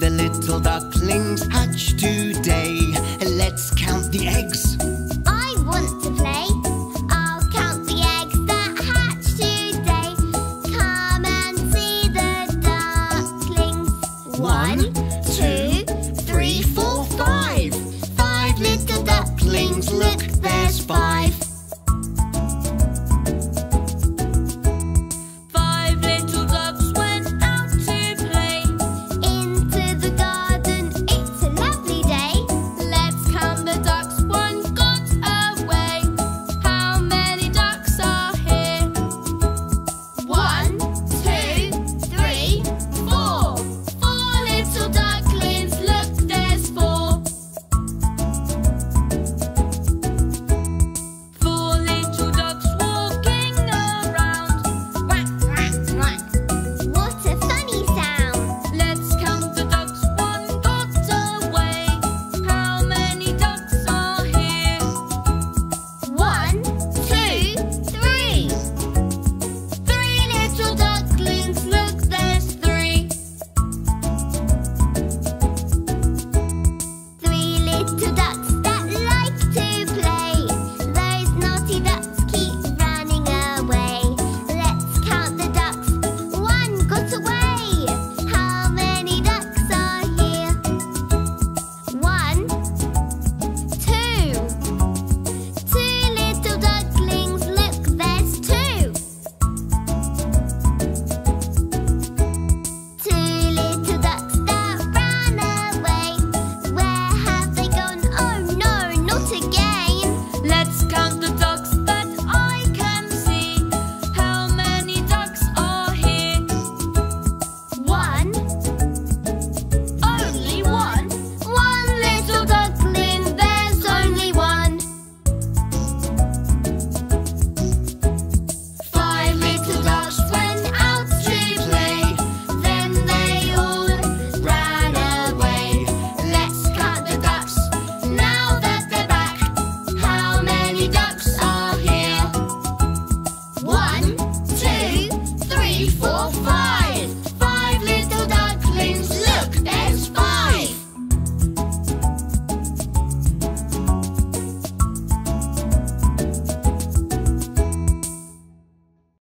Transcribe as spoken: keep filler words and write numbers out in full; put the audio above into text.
the little ducklings hatch today. Let's count the eggs. I want to play. I'll count the eggs that hatch today. Come and see the ducklings. One, two, three, four, five. Five little ducklings, look, there's five. Four, five.